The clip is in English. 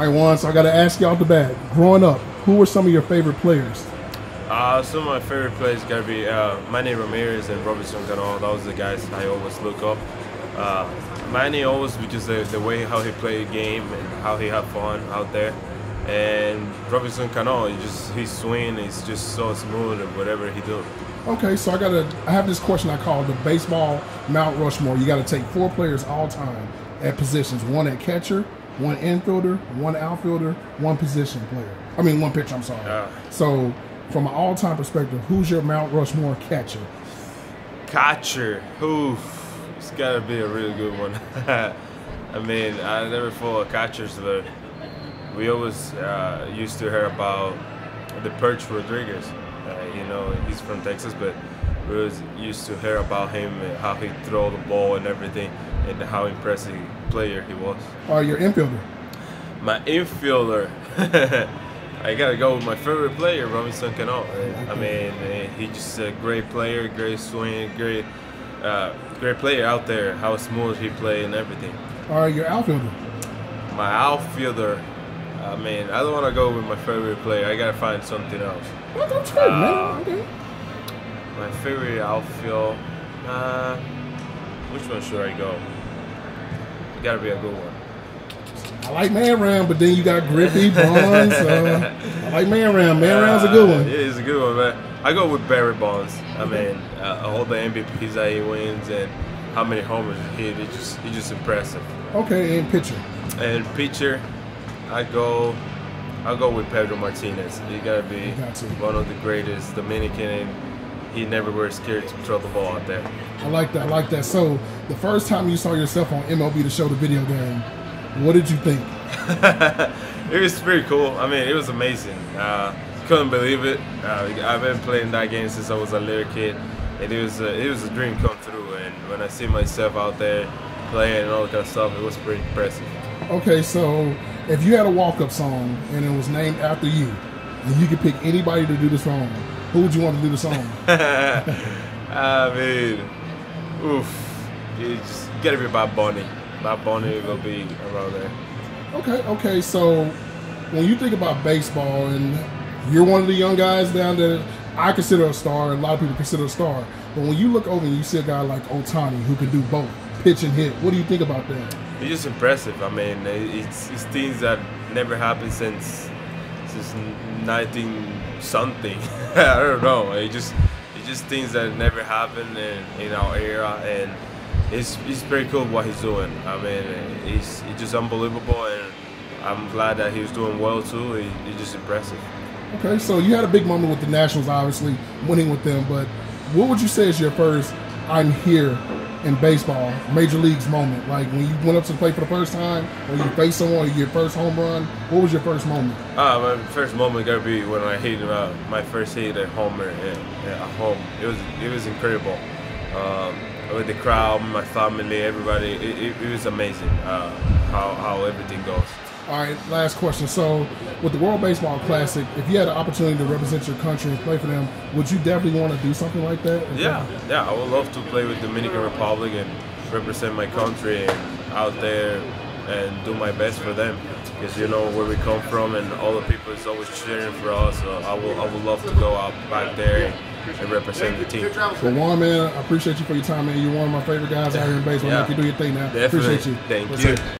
All right, Juan, so I got to ask you off the bat. Growing up, who were some of your favorite players? Some of my favorite players got to be Manny Ramirez and Robinson Cano. Those are the guys I always look up. Manny always because of the way how he played the game and how he had fun out there. And Robinson Cano, his swing is just so smooth and whatever he do. Okay, so I have this question I call the baseball Mount Rushmore. You got to take four players all time at positions: one at catcher, one infielder, one outfielder, one pitcher. I'm sorry. So, from an all-time perspective, who's your Mount Rushmore catcher? Catcher, it's got to be a really good one. I mean, I never follow catchers, but we always used to hear about the Perch Rodriguez. You know, he's from Texas, but we always used to hear about him and how he throw the ball and everything, and how impressive player he was. Your infielder? My infielder. I gotta go with my favorite player, Robinson Cano. I mean, he's just a great player, great swing, great player out there. How smooth he play and everything. All right, your outfielder? My outfielder. I mean, I don't want to go with my favorite player. I gotta find something else. Well, that's good, man. Okay. My favorite outfield. Which one should I go? It gotta be a good one. I like Man Ram, but then you got Griffey, Bonds. I like Man Ram. Man Ram's a good one. Yeah, it's a good one, man. I go with Barry Bonds. I mean, all the MVPs that he wins and how many homers he hit, it's just impressive. Okay, and pitcher. And pitcher, I go with Pedro Martinez. He gotta be one of the greatest Dominican, and he never was scared to throw the ball out there. I like that. I like that. So the first time you saw yourself on MLB The Show, the video game, what did you think? It was pretty cool. I mean, it was amazing. Couldn't believe it. I've been playing that game since I was a little kid, and it was a dream come true. And when I see myself out there playing and all that kind of stuff, it was pretty impressive. Okay, so if you had a walk-up song and it was named after you, and you could pick anybody to do the song, who would you want to do the song? I mean, it's gotta be Bob Bunny. Bob Bunny will be around there. Okay, okay. So when you think about baseball, and you're one of the young guys down there, I consider a star, and a lot of people consider a star. But when you look over and you see a guy like Ohtani who can do both, pitch and hit, what do you think about that? It's just impressive. I mean, it's things that never happened since 19-something. I don't know. It's just things that never happened in our era, and it's pretty cool what he's doing. I mean, it's just unbelievable, and I'm glad that he's doing well too. It's just impressive. Okay, so you had a big moment with the Nationals, obviously winning with them. But what would you say is your first "I'm here" in baseball, major leagues moment? Like when you went up to play for the first time, or you faced someone, or your first home run, what was your first moment? My first moment gotta be when I hit my first hit at homer at home. It was incredible. With the crowd, my family, everybody, it was amazing how everything goes. All right, last question. So with the World Baseball Classic, if you had an opportunity to represent your country and play for them, would you definitely want to do something like that? Yeah, I would love to play with Dominican Republic and represent my country and out there and do my best for them. Because you know where we come from, and all the people is always cheering for us. So I would love to go out back there and represent the team. Well, Juan, man, I appreciate you for your time, man. You're one of my favorite guys out here in baseball. Yeah. You do your thing now. Definitely. Appreciate you. Thank you.